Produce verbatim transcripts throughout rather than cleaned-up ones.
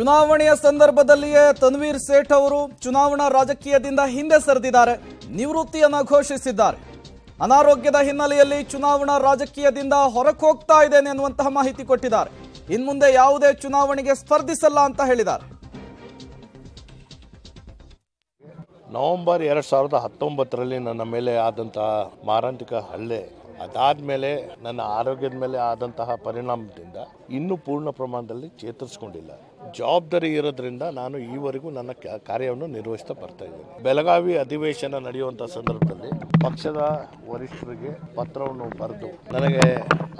ಚುನಾವಣೆಯ ಸಂದರ್ಭದಲ್ಲಿಯೇ ತನ್ವೀರ್ ಸೇಠ್ ಅವರು ಚುನಾವಣಾ ರಾಜಕೀಯದಿಂದ ಹಿಂದೆ ಸರಿದಿದ್ದಾರೆ, ನಿವೃತ್ತಿಯನ್ನು ಘೋಷಿಸಿದ್ದಾರೆ. ಅನಾರೋಗ್ಯದ ಹಿನ್ನೆಲೆಯಲ್ಲಿ ಚುನಾವಣಾ ರಾಜಕೀಯದಿಂದ ಹೊರಕ್ಕೆ ಹೋಗ್ತಾ ಇದ್ದೇನೆ ಅನ್ನುವಂತಹ ಮಾಹಿತಿ ಕೊಟ್ಟಿದ್ದಾರೆ. ಇನ್ನು ಮುಂದೆ ಯಾವುದೇ ಚುನಾವಣೆಗೆ ಸ್ಪರ್ಧಿಸಲ್ಲ ಅಂತ ಹೇಳಿದ್ದಾರೆ. ನವೆಂಬರ್ ಎರಡು ಸಾವಿರದ ಹತ್ತೊಂಬತ್ತರಲ್ಲಿ ನನ್ನ ಮೇಲೆ ಆದಂತಹ ಮಾರಾಂತಿಕ ಹಲ್ಲೆ, ಅದಾದಮೇಲೆ ನನ್ನ ಆರೋಗ್ಯದ ಮೇಲೆ ಆದಂತಹ ಪರಿಣಾಮದಿಂದ ಇನ್ನೂ ಪೂರ್ಣ ಪ್ರಮಾಣದಲ್ಲಿ ಚೇತರಿಸಿಕೊಂಡಿಲ್ಲ. ಜವಾಬ್ದಾರಿ ಇರೋದ್ರಿಂದ ನಾನು ಈವರೆಗೂ ನನ್ನ ಕಾರ್ಯವನ್ನು ನಿರ್ವಹಿಸ್ತಾ ಬರ್ತಾ ಇದ್ದೇನೆ. ಬೆಳಗಾವಿ ಅಧಿವೇಶನ ನಡೆಯುವಂಥ ಸಂದರ್ಭದಲ್ಲಿ ಪಕ್ಷದ ವರಿಷ್ಠರಿಗೆ ಪತ್ರವನ್ನು ಬರೆದು ನನಗೆ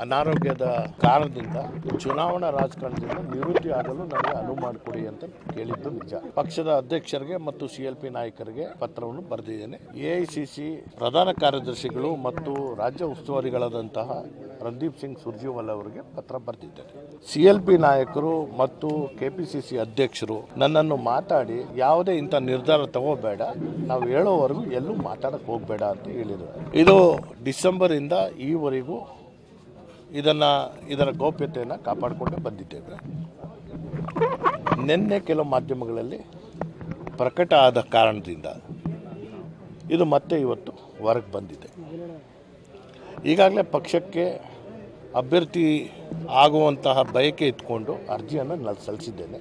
ಅನಾರೋಗ್ಯದ ಕಾರಣದಿಂದ ಚುನಾವಣಾ ರಾಜಕಾರಣದಿಂದ ನಿವೃತ್ತಿ ಆಗಲು ನನಗೆ ಅನುವು ಮಾಡಿಕೊಡಿ ಅಂತ ಕೇಳಿದ್ದು ನಿಜ. ಪಕ್ಷದ ಅಧ್ಯಕ್ಷರಿಗೆ ಮತ್ತು ಸಿ ಎಲ್ ಪಿ ನಾಯಕರಿಗೆ ಪತ್ರವನ್ನು ಬರೆದಿದ್ದೇನೆ. ಎಐಸಿಸಿ ಪ್ರಧಾನ ಕಾರ್ಯದರ್ಶಿಗಳು ಮತ್ತು ರಾಜ್ಯ ಉಸ್ತುವಾರಿಗಳಾದಂತಹ ರಣದೀಪ್ ಸಿಂಗ್ ಸುರ್ಜೇವಾಲಾ ಅವರಿಗೆ ಪತ್ರ ಬರೆದಿದ್ದಾರೆ. ಸಿ ಎಲ್ ಪಿ ನಾಯಕರು ಮತ್ತು ಕೆಪಿಸಿಸಿ ಅಧ್ಯಕ್ಷರು ನನ್ನನ್ನು ಮಾತಾಡಿ ಯಾವುದೇ ಇಂಥ ನಿರ್ಧಾರ ತಗೋಬೇಡ, ನಾವು ಹೇಳೋವರೆಗೂ ಎಲ್ಲೂ ಮಾತಾಡಕ್ಕೆ ಹೋಗಬೇಡ ಅಂತ ಹೇಳಿದರು. ಇದು ಡಿಸೆಂಬರಿಂದ ಈವರೆಗೂ ಇದನ್ನು ಇದರ ಗೌಪ್ಯತೆಯನ್ನು ಕಾಪಾಡಿಕೊಂಡು ಬಂದಿದ್ದೇವೆ. ನಿನ್ನೆ ಕೆಲವು ಮಾಧ್ಯಮಗಳಲ್ಲಿ ಪ್ರಕಟ ಆದ ಕಾರಣದಿಂದ ಇದು ಮತ್ತೆ ಇವತ್ತು ಹೊರಗೆ ಬಂದಿದೆ. ಈಗಾಗಲೇ ಪಕ್ಷಕ್ಕೆ ಅಭ್ಯರ್ಥಿ ಆಗುವಂತಹ ಬಯಕೆ ಇಟ್ಕೊಂಡು ಅರ್ಜಿಯನ್ನು ನಾನು ಸಲ್ಲಿಸಿದ್ದೇನೆ.